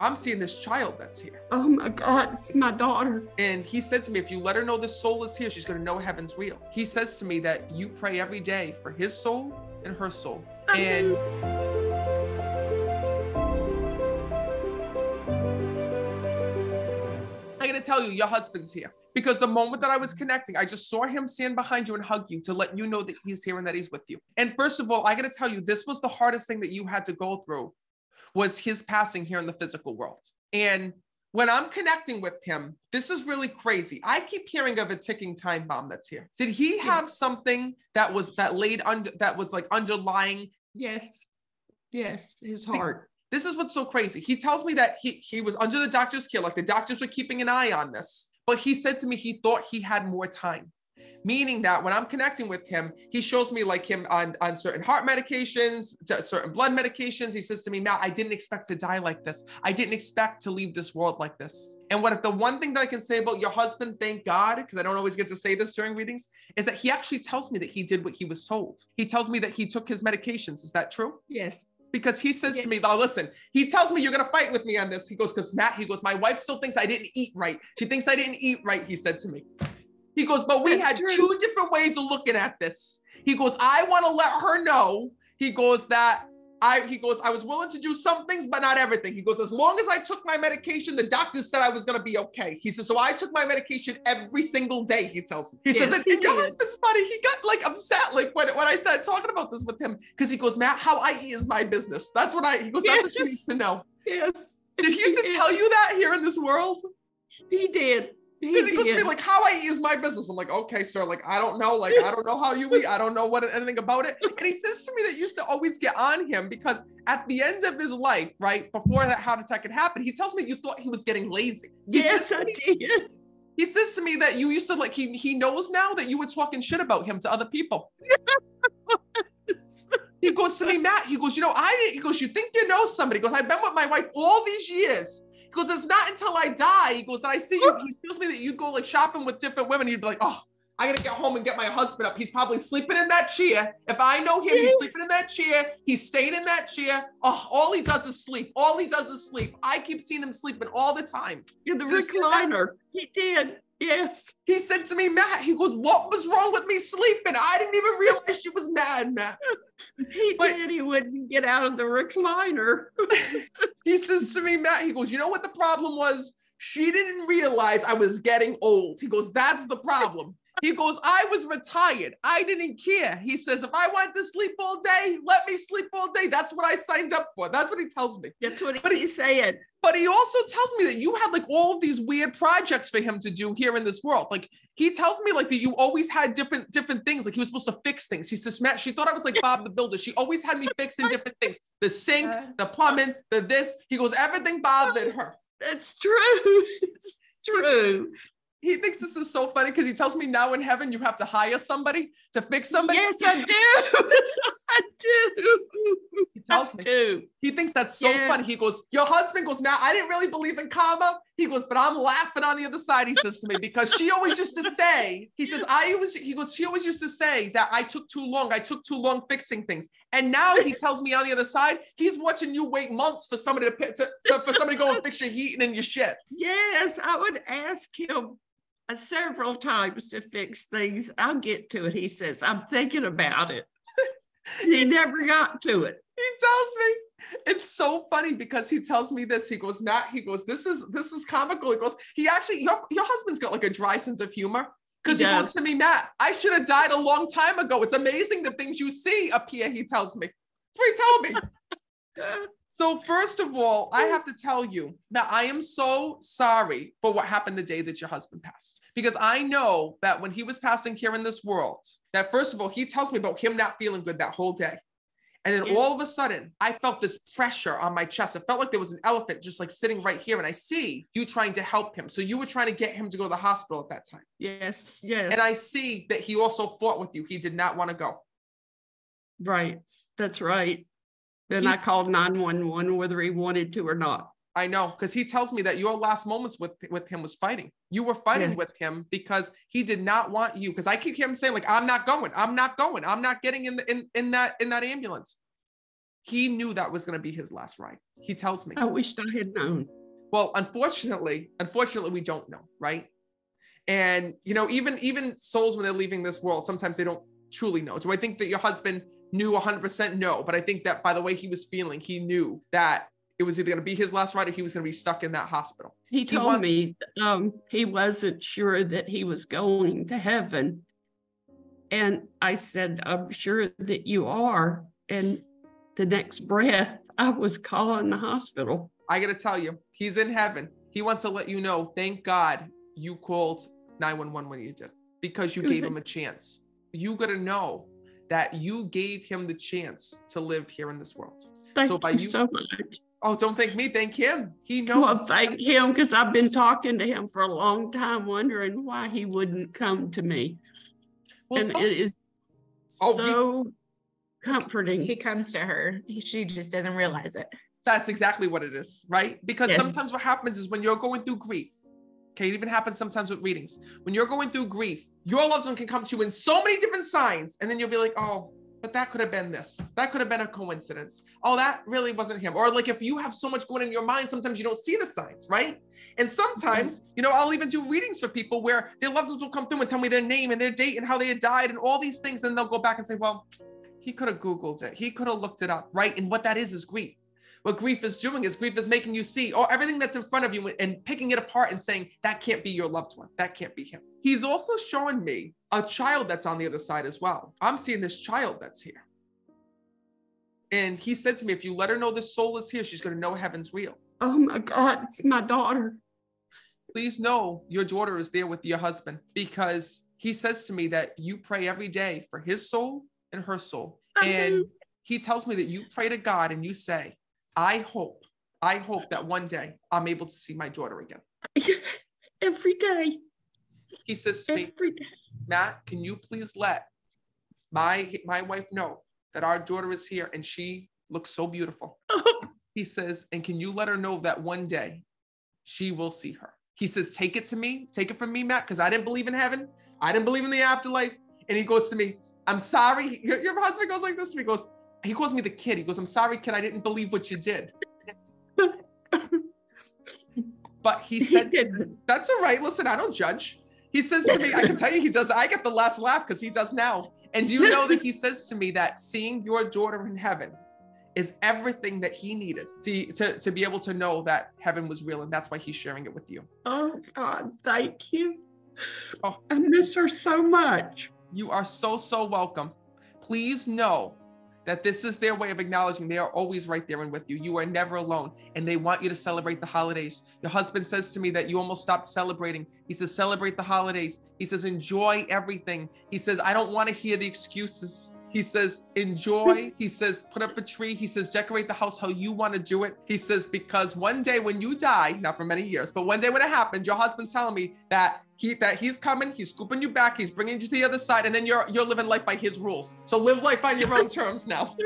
I'm seeing this child that's here. Oh my God, it's my daughter. And he said to me, if you let her know this soul is here, she's gonna know heaven's real. He says to me that you pray every day for his soul and her soul. And I gotta tell you, your husband's here. Because the moment that I was connecting, I just saw him stand behind you and hug you to let you know that he's here and that he's with you. And first of all, I gotta tell you, this was the hardest thing that you had to go through, was his passing here in the physical world. And when I'm connecting with him, this is really crazy. I keep hearing of a ticking time bomb that's here. Did he have something that was underlying? Yes. Yes, his heart. This is what's so crazy. He tells me that he was under the doctor's care, like the doctors were keeping an eye on this. But he said to me he thought he had more time. Meaning that when I'm connecting with him, he shows me like him on certain heart medications, certain blood medications. He says to me, Matt, I didn't expect to die like this. I didn't expect to leave this world like this. And what if the one thing that I can say about your husband, thank God, because I don't always get to say this during readings, is that he actually tells me that he did what he was told. He tells me that he took his medications. Is that true? Yes. Because he says to me, oh, listen, he tells me, you're going to fight with me on this. He goes, because Matt, he goes, my wife still thinks I didn't eat right. She thinks I didn't eat right, he said to me. He goes, but we had two different ways of looking at this. He goes, I want to let her know. He goes that I was willing to do some things, but not everything. He goes, as long as I took my medication, the doctor said I was going to be okay. He says, so I took my medication every single day. He tells me, he says, and your husband's funny. He got like upset. Like when I started talking about this with him, because he goes, Matt, how I eat is my business. That's what he goes, that's what you need to know. Yes. Did he used to tell you that here in this world? He did. Because he goes to me like, how I eat is my business. I'm like, okay, sir. Like, I don't know. Like, I don't know how you eat. I don't know anything about it. And he says to me that used to always get on him because at the end of his life, right, before that heart attack had happened, he tells me you thought he was getting lazy. Yes, I did. He says to me that you used to like, he knows now that you were talking shit about him to other people. He goes to me, Matt, he goes, you know, he goes, you think you know somebody. He goes, I've been with my wife all these years. He goes, it's not until I die. He goes, that I see you. He tells me that you go like shopping with different women. You'd be like, oh, I gotta get home and get my husband up. He's probably sleeping in that chair. If I know him, he's sleeping in that chair. He's staying in that chair. Oh, all he does is sleep. All he does is sleep. I keep seeing him sleeping all the time. In the recliner. He did. Yes. He said to me, Matt, he goes, what was wrong with me sleeping? I didn't even realize she was mad, Matt. He wouldn't get out of the recliner. He says to me, Matt, he goes, you know what the problem was? She didn't realize I was getting old. He goes, that's the problem. He goes, I was retired. I didn't care. He says, if I wanted to sleep all day, let me sleep all day. That's what I signed up for. That's what he tells me. That's what he's saying. But he also tells me that you had like all of these weird projects for him to do here in this world. Like he tells me like that you always had different things. Like he was supposed to fix things. He says, Matt, she thought I was like Bob the Builder. She always had me fixing different things. The sink, the plumbing, the this. He goes, everything bothered her. That's true. It's true. He thinks this is so funny because he tells me now in heaven you have to hire somebody to fix somebody. Yes, I do. I do. He tells me. He thinks that's so funny. He goes, your husband goes, Matt, I didn't really believe in karma. He goes, but I'm laughing on the other side, he says to me, because she always used to say, he says, she always used to say that I took too long fixing things. And now he tells me on the other side, he's watching you wait months for somebody for somebody to go and fix your heating and your shit. Yes, I would ask him several times to fix things. I'll get to it. He says, I'm thinking about it. He never got to it. He tells me. It's so funny because he tells me this. He goes, Matt, he goes, this is comical. He goes, he actually, your husband's got like a dry sense of humor. Because he goes to me, Matt, I should have died a long time ago. It's amazing the things you see up here, he tells me. That's what he told me. So first of all, I have to tell you that I am so sorry for what happened the day that your husband passed. Because I know that when he was passing here in this world, that first of all, he tells me about him not feeling good that whole day. And then all of a sudden, I felt this pressure on my chest. It felt like there was an elephant just like sitting right here. And I see you trying to help him. So you were trying to get him to go to the hospital at that time. Yes, yes. And I see that he also fought with you. He did not want to go. Right. That's right. Then I called 911, whether he wanted to or not. I know, because he tells me that your last moments with him was fighting. You were fighting with him because he did not want you. Because I keep hearing him saying, like, I'm not going. I'm not getting in that ambulance. He knew that was going to be his last ride. He tells me. I wished I had known. Well, unfortunately, we don't know, right? And, you know, even souls, when they're leaving this world, sometimes they don't truly know. Do I think that your husband knew 100%? No. But I think that by the way he was feeling, he knew that it was either going to be his last ride or he was going to be stuck in that hospital. He told me he wasn't sure that he was going to heaven. And I said, I'm sure that you are. And the next breath, I was calling the hospital. I got to tell you, he's in heaven. He wants to let you know, thank God you called 911 when you did, because you gave him a chance. You got to know that you gave him the chance to live here in this world. Thank you so much. Oh, don't thank me. Thank him. He knows. Well, thank him, because I've been talking to him for a long time, wondering why he wouldn't come to me. Well, and it is so comforting. He comes to her. She just doesn't realize it. That's exactly what it is, right? Because sometimes what happens is when you're going through grief, okay, it even happens sometimes with readings. When you're going through grief, your loved one can come to you in so many different signs. And then you'll be like, oh, but that could have been this. That could have been a coincidence. Oh, that really wasn't him. Or like if you have so much going in your mind, sometimes you don't see the signs, right? And sometimes, you know, I'll even do readings for people where their loved ones will come through and tell me their name and their date and how they had died and all these things. And they'll go back and say, well, he could have Googled it. He could have looked it up, right? And what that is grief. What grief is doing is grief is making you see everything that's in front of you and picking it apart and saying, that can't be your loved one. That can't be him. He's also showing me a child that's on the other side as well. I'm seeing this child that's here. And he said to me, if you let her know this soul is here, she's going to know heaven's real. Oh my God, it's my daughter. Please know your daughter is there with your husband, because he says to me that you pray every day for his soul and her soul. And he tells me that you pray to God and you say, I hope that one day I'm able to see my daughter again. Every day. He says to me, Matt, can you please let my wife know that our daughter is here and she looks so beautiful. He says, and can you let her know that one day she will see her? He says, take it from me, Matt, because I didn't believe in heaven. I didn't believe in the afterlife. And he goes to me, I'm sorry. Your husband goes like this. And he calls me the kid. He goes, I'm sorry, kid. I didn't believe what you did. But he said, that's all right. Listen, I don't judge. He says to me, I can tell you he does. I get the last laugh because he does now. And you know that he says to me that seeing your daughter in heaven is everything that he needed to be able to know that heaven was real. And that's why he's sharing it with you. Oh, God, thank you. Oh. I miss her so much. You are so, so welcome. Please know that this is their way of acknowledging they are always right there and with you. You are never alone, and they want you to celebrate the holidays. Your husband says to me that you almost stopped celebrating. He says, celebrate the holidays. He says, enjoy everything. He says, I don't want to hear the excuses. He says, enjoy. He says, put up a tree. He says, decorate the house how you want to do it. He says, because one day when you die, not for many years, but one day when it happens, your husband's telling me that he's coming, he's scooping you back, he's bringing you to the other side, and then you're living life by his rules. So live life on your own terms now.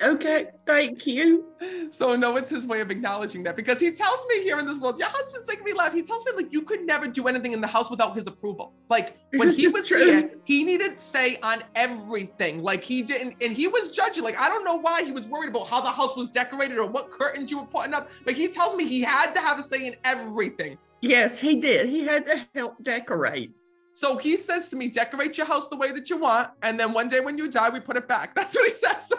Okay, thank you. So no, it's his way of acknowledging that, because he tells me here in this world, your husband's making me laugh. He tells me like you could never do anything in the house without his approval. Like when he was here, he needed say on everything. Like he didn't, and he was judging. Like, I don't know why he was worried about how the house was decorated or what curtains you were putting up. But he tells me he had to have a say in everything. Yes, he did. He had to help decorate. So he says to me, decorate your house the way that you want. And then one day when you die, we put it back. That's what he says.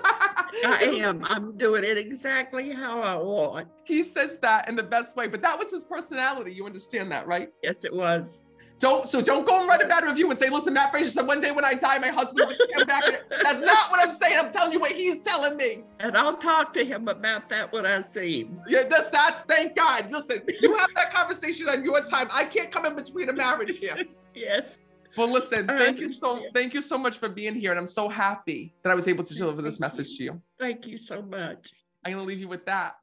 I'm doing it exactly how I want. He says that in the best way, but that was his personality. You understand that, right? Yes, it was. Don't go and write a bad review and say, listen, Matt Fraser said one day when I die, my husband's gonna come back. That's not what I'm saying. I'm telling you what he's telling me. And I'll talk to him about that when I see him. Yeah, that's thank God. Listen, you have that conversation on your time. I can't come in between a marriage here. Yes. Well, listen, thank you so much for being here. And I'm so happy that I was able to deliver this message to you. Thank you so much. I'm going to leave you with that.